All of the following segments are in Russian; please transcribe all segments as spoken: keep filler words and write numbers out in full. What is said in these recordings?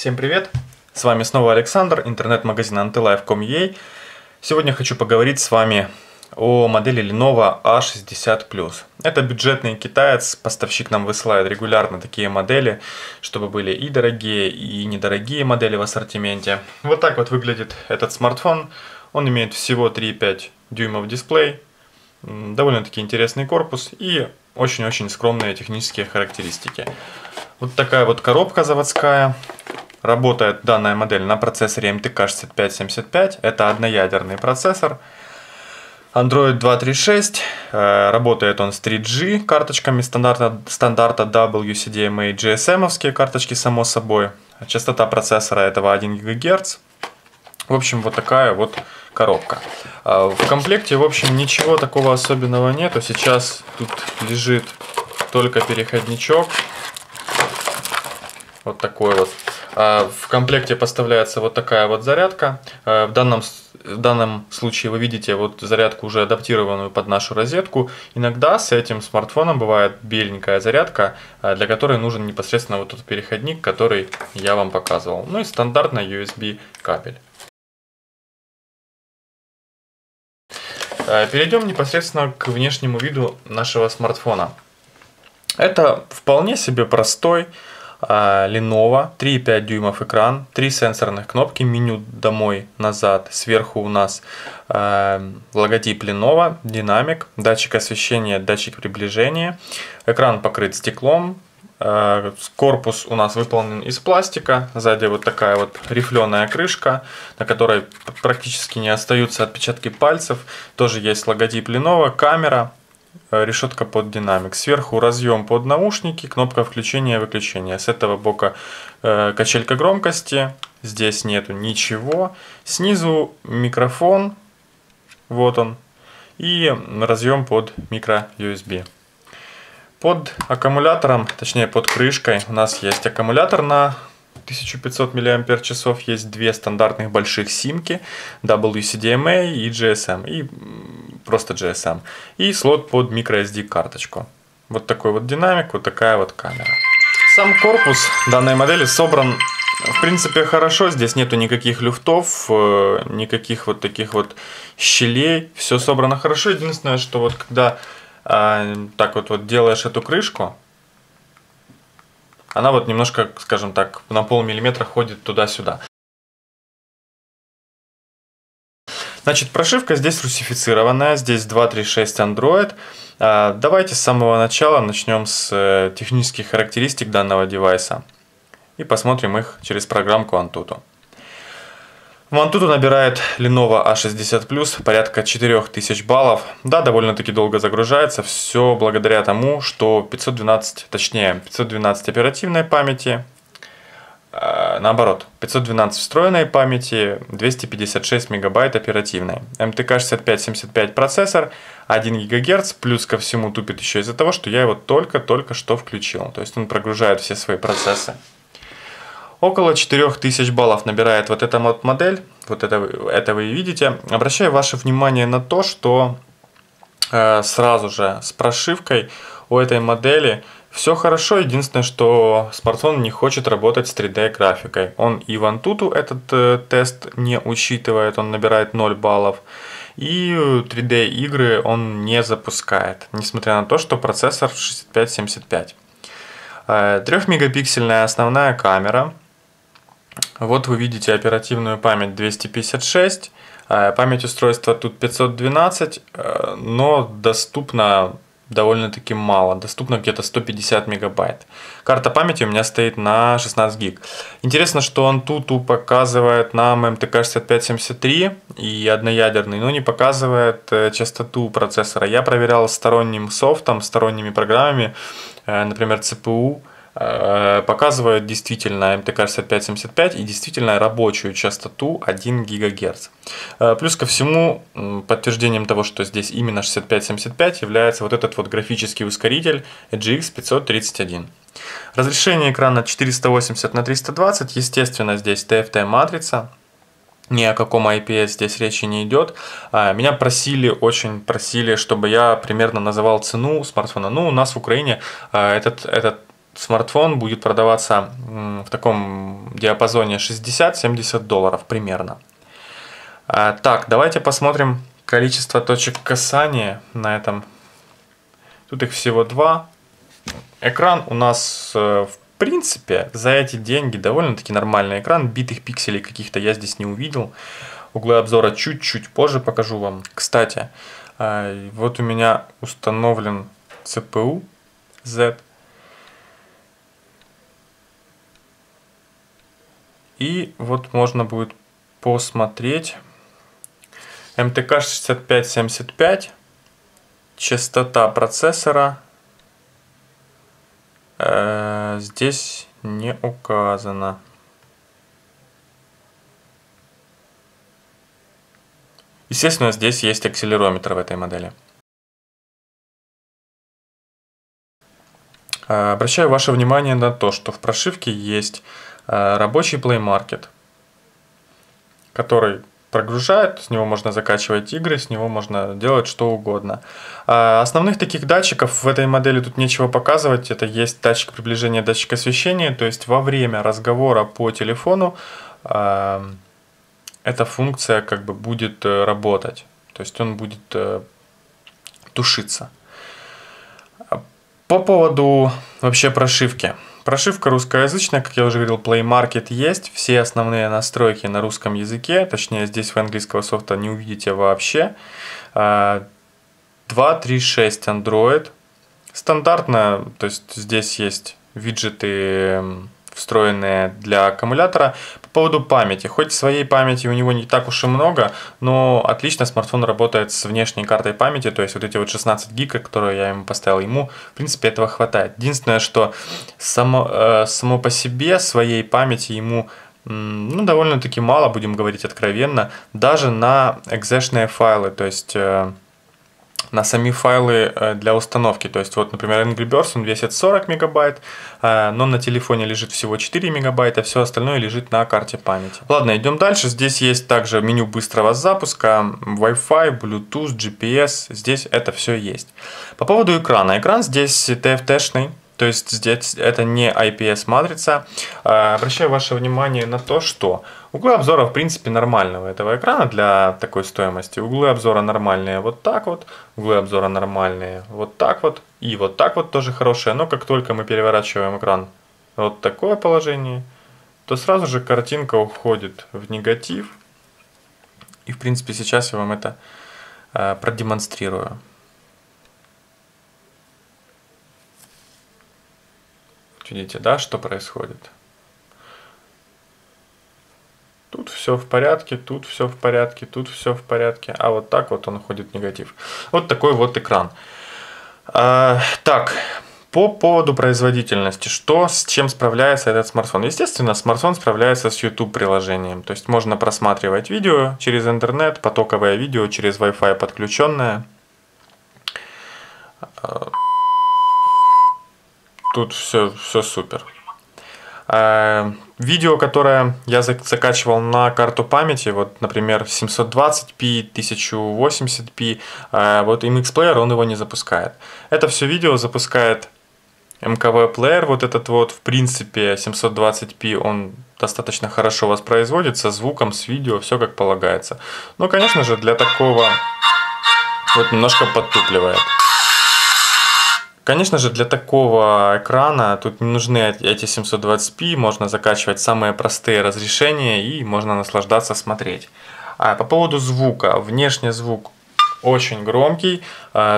Всем привет! С вами снова Александр, интернет-магазин Антелайф точка ком точка ю а. Сегодня хочу поговорить с вами о модели Lenovo А шестьдесят плюс. Это бюджетный китаец, поставщик нам высылает регулярно такие модели, чтобы были и дорогие, и недорогие модели в ассортименте. Вот так вот выглядит этот смартфон. Он имеет всего три и пять дюймов дисплей, довольно-таки интересный корпус и очень-очень скромные технические характеристики. Вот такая вот коробка заводская. Работает данная модель на процессоре эм тэ ка шестьдесят пять семьдесят пять. Это одноядерный процессор. Android два точка три точка шесть. Работает он с три джи карточками стандарта, стандарта дабл ю си ди эм эй, джи эс эм-овские карточки, само собой. Частота процессора этого один гигагерц. В общем, вот такая вот коробка. В комплекте, в общем, ничего такого особенного нету. Сейчас тут лежит только переходничок. Вот такой вот. В комплекте поставляется вот такая вот зарядка. В данном, в данном случае вы видите вот зарядку, уже адаптированную под нашу розетку. Иногда с этим смартфоном бывает беленькая зарядка, для которой нужен непосредственно вот тот переходник, который я вам показывал. Ну и стандартный ю эс би кабель. Перейдем непосредственно к внешнему виду нашего смартфона. Это вполне себе простой Lenovo, три и пять дюймов экран, три сенсорных кнопки, меню домой, назад, сверху у нас э, логотип Lenovo, динамик, датчик освещения, датчик приближения, экран покрыт стеклом, э, корпус у нас выполнен из пластика, сзади вот такая вот рифленая крышка, на которой практически не остаются отпечатки пальцев, тоже есть логотип Lenovo, камера, решетка под динамик. Сверху разъем под наушники, кнопка включения и выключения. С этого бока э, качелька громкости. Здесь нету ничего. Снизу микрофон. Вот он. И разъем под микро ю эс би. Под аккумулятором, точнее под крышкой, у нас есть аккумулятор на тысячу пятьсот миллиампер-часов, есть две стандартных больших симки, дабл ю си ди эм эй и джи эс эм, и просто джи эс эм, и слот под микро эс ди карточку. Вот такой вот динамик, вот такая вот камера. Сам корпус данной модели собран в принципе хорошо, здесь нету никаких люфтов, никаких вот таких вот щелей, все собрано хорошо. Единственное, что вот когда э, так вот, вот делаешь эту крышку, она вот немножко, скажем так, на полмиллиметра ходит туда-сюда. Значит, прошивка здесь русифицированная, здесь два точка три точка шесть Android. Давайте с самого начала начнем с технических характеристик данного девайса и посмотрим их через программку Antutu. В Antutu набирает Lenovo А шестьдесят плюс порядка четырёх тысяч баллов. Да, довольно-таки долго загружается. Все благодаря тому, что пятьсот двенадцать, точнее, пятьсот двенадцать оперативной памяти, э, наоборот, пятьсот двенадцать встроенной памяти, двести пятьдесят шесть мегабайт оперативной. эм тэ ка шестьдесят пять семьдесят пять процессор, один гигагерц, плюс ко всему тупит еще из-за того, что я его только-только что включил. То есть он прогружает все свои процессы. Около четырёх тысяч баллов набирает вот эта вот модель, вот это, это вы видите. Обращаю ваше внимание на то, что э, сразу же с прошивкой у этой модели все хорошо. Единственное, что смартфон не хочет работать с три дэ графикой. Он и в Antutu этот э, тест не учитывает, он набирает ноль баллов. И три дэ игры он не запускает, несмотря на то, что процессор шестьдесят пять семьдесят пять. Э, трёхмегапиксельная основная камера. Вот вы видите оперативную память двести пятьдесят шесть, память устройства тут пятьсот двенадцать, но доступно довольно-таки мало, доступно где-то сто пятьдесят мегабайт. Карта памяти у меня стоит на шестнадцать гиг. Интересно, что он тут показывает нам эм тэ ка шестьдесят пять семьдесят три и одноядерный, но не показывает частоту процессора. Я проверял сторонним софтом, сторонними программами, например, си пи ю. Показывает действительно эм тэ ка шестьдесят пять семьдесят пять и действительно рабочую частоту один гигагерц. Плюс ко всему, подтверждением того, что здесь именно шестьдесят пять семьдесят пять, является вот этот вот графический ускоритель а джи икс пятьсот тридцать один. Разрешение экрана четыреста восемьдесят на триста двадцать, естественно, здесь ти эф ти матрица. Ни о каком ай пи эс здесь речи не идет. Меня просили, очень просили, чтобы я примерно называл цену смартфона. Ну, у нас в Украине этот, этот смартфон будет продаваться в таком диапазоне шестьдесят-семьдесят долларов примерно. Так, давайте посмотрим количество точек касания на этом. Тут их всего два. Экран у нас, в принципе, за эти деньги довольно-таки нормальный экран. Битых пикселей каких-то я здесь не увидел. Углы обзора чуть-чуть позже покажу вам. Кстати, вот у меня установлен си пи ю зет. И вот можно будет посмотреть эм тэ ка шестьдесят пять семьдесят пять, частота процессора э, здесь не указана. Естественно, здесь есть акселерометр в этой модели. Э, обращаю ваше внимание на то, что в прошивке есть э, рабочий Play Market, который прогружает, с него можно закачивать игры, с него можно делать что угодно. Основных таких датчиков в этой модели тут нечего показывать. Это есть датчик приближения, датчик освещения. То есть во время разговора по телефону э, эта функция как бы будет работать. То есть он будет э, тушиться. По поводу вообще прошивки. Прошивка русскоязычная, как я уже говорил, Play Market есть. Все основные настройки на русском языке, точнее здесь вы английского софта не увидите вообще. два точка три точка шесть Android. Стандартно, то есть здесь есть виджеты, встроенные для аккумулятора. По поводу памяти. Хоть своей памяти у него не так уж и много, но отлично смартфон работает с внешней картой памяти. То есть вот эти вот шестнадцать гиг, которые я ему поставил, ему в принципе этого хватает. Единственное, что само, э, само по себе своей памяти ему ну, довольно-таки мало, будем говорить откровенно, даже на экзешные файлы, то есть э, на сами файлы для установки. То есть вот, например, Angry Birds, он весит сорок мегабайт, но на телефоне лежит всего четыре мегабайта, все остальное лежит на карте памяти. Ладно, идем дальше. Здесь есть также меню быстрого запуска, Wi-Fi, Bluetooth, джи пи эс. Здесь это все есть. По поводу экрана. Экран здесь ти эф ти-шный, то есть здесь это не ай пи эс матрица. Обращаю ваше внимание на то, что углы обзора в принципе нормального этого экрана для такой стоимости. Углы обзора нормальные вот так вот, углы обзора нормальные вот так вот и вот так вот тоже хорошие. Но как только мы переворачиваем экран вот в такое положение, то сразу же картинка уходит в негатив. И в принципе сейчас я вам это продемонстрирую. Видите, да, что происходит? Тут все в порядке, тут все в порядке, тут все в порядке. А вот так вот он уходит в негатив. Вот такой вот экран. А, так, по поводу производительности. Что, с чем справляется этот смартфон? Естественно, смартфон справляется с YouTube-приложением. То есть можно просматривать видео через интернет, потоковое видео через Wi-Fi подключенное. Тут все, все супер. Видео, которое я закачивал на карту памяти, вот, например, семьсот двадцать пэ, тысяча восемьдесят пэ, вот эм икс Player, он его не запускает. Это все видео запускает эм ка вэ Player, вот этот вот, в принципе, семьсот двадцать пэ, он достаточно хорошо воспроизводит со звуком, с видео, все как полагается. Но, конечно же, для такого вот немножко подтупливает. Конечно же, для такого экрана тут не нужны эти семьсот двадцать пэ, можно закачивать самые простые разрешения и можно наслаждаться, смотреть. А по поводу звука. Внешний звук очень громкий,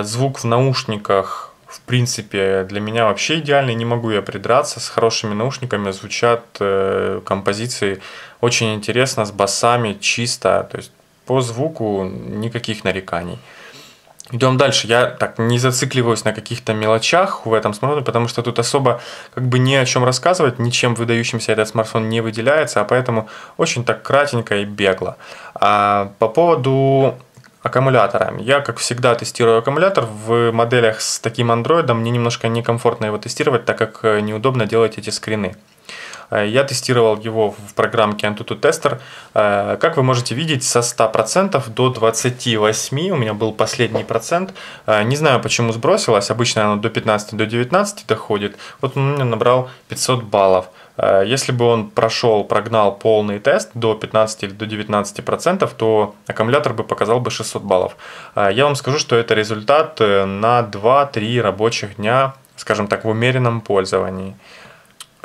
звук в наушниках, в принципе, для меня вообще идеальный, не могу я придраться. С хорошими наушниками звучат композиции очень интересно, с басами, чисто, то есть по звуку никаких нареканий. Идем дальше. Я так не зацикливаюсь на каких-то мелочах в этом смартфоне, потому что тут особо как бы ни о чем рассказывать, ничем выдающимся этот смартфон не выделяется, а поэтому очень так кратенько и бегло. А по поводу аккумулятора. Я, как всегда, тестирую аккумулятор. В моделях с таким андроидом мне немножко некомфортно его тестировать, так как неудобно делать эти скрины. Я тестировал его в программке Antutu Tester. Как вы можете видеть, со ста процентов до двадцати восьми процентов у меня был последний процент. Не знаю, почему сбросилось. Обычно оно до пятнадцати, до девятнадцати доходит. Вот он у меня набрал пятьсот баллов. Если бы он прошел, прогнал полный тест до пятнадцати или до девятнадцати процентов, то аккумулятор бы показал бы шестьсот баллов. Я вам скажу, что это результат на два-три рабочих дня, скажем так, в умеренном пользовании.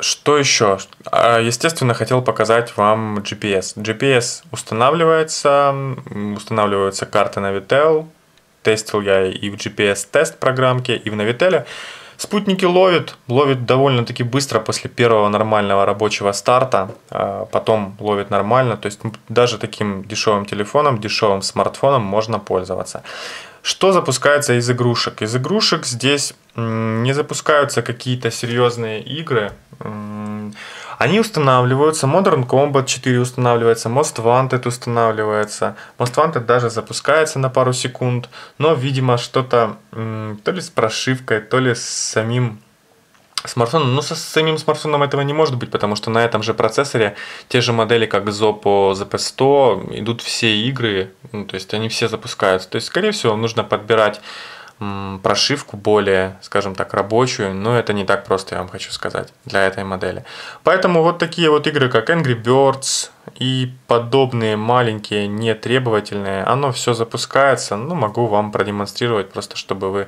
Что еще? Естественно, хотел показать вам джи пи эс. джи пи эс устанавливается, устанавливаются карты Navitel. Тестил я и в джи пи эс-тест программке, и в Navitel. Спутники ловят, ловят довольно-таки быстро после первого нормального рабочего старта, потом ловят нормально, то есть даже таким дешевым телефоном, дешевым смартфоном можно пользоваться. Что запускается из игрушек? Из игрушек здесь не запускаются какие-то серьезные игры. Они устанавливаются, Modern Combat четыре устанавливается, Most Wanted устанавливается. Most Wanted даже запускается на пару секунд, но, видимо, что-то то ли с прошивкой, то ли с самим смартфоном. Ну, со самим смартфоном этого не может быть, потому что на этом же процессоре те же модели, как Zopo зет пэ сто, идут все игры, ну, то есть они все запускаются. То есть, скорее всего, нужно подбирать прошивку более, скажем так, рабочую, но это не так просто, я вам хочу сказать, для этой модели. Поэтому вот такие вот игры, как Angry Birds и подобные маленькие, нетребовательные, оно все запускается, ну, могу вам продемонстрировать, просто чтобы вы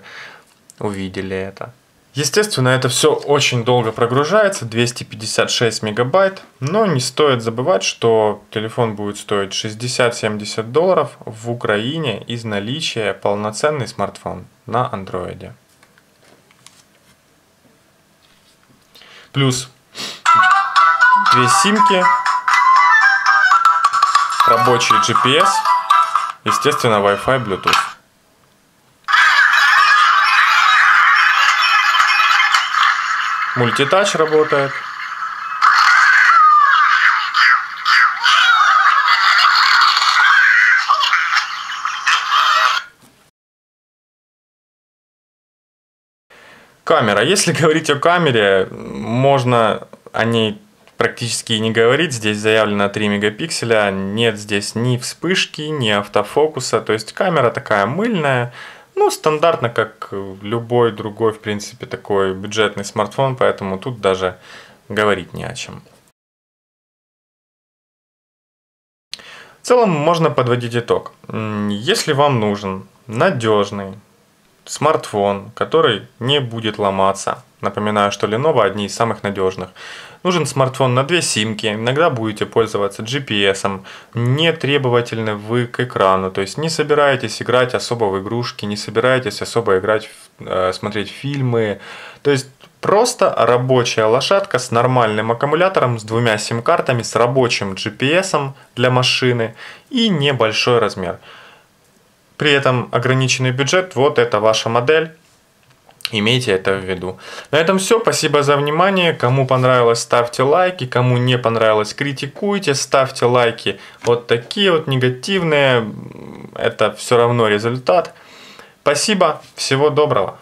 увидели это. Естественно, это все очень долго прогружается, двести пятьдесят шесть мегабайт, но не стоит забывать, что телефон будет стоить шестьдесят-семьдесят долларов в Украине из наличия полноценный смартфон на андроиде. Плюс две симки, рабочий джи пи эс, естественно, Wi-Fi, Bluetooth. Мультитач работает. Камера. Если говорить о камере, можно о ней практически и не говорить. Здесь заявлено три мегапикселя. Нет здесь ни вспышки, ни автофокуса. То есть камера такая мыльная. Ну, стандартно, как любой другой, в принципе, такой бюджетный смартфон, поэтому тут даже говорить не о чем. В целом, можно подводить итог. Если вам нужен надежный смартфон, который не будет ломаться, напоминаю, что Lenovo одни из самых надежных, нужен смартфон на две симки, иногда будете пользоваться джи пи эсом, не требовательны вы к экрану, то есть не собираетесь играть особо в игрушки, не собираетесь особо играть, смотреть фильмы, то есть просто рабочая лошадка с нормальным аккумулятором, с двумя сим-картами, с рабочим джи пи эсом для машины и небольшой размер. При этом ограниченный бюджет, вот это ваша модель. Имейте это в виду. На этом все. Спасибо за внимание. Кому понравилось, ставьте лайки. Кому не понравилось, критикуйте. Ставьте лайки вот такие вот негативные. Это все равно результат. Спасибо. Всего доброго.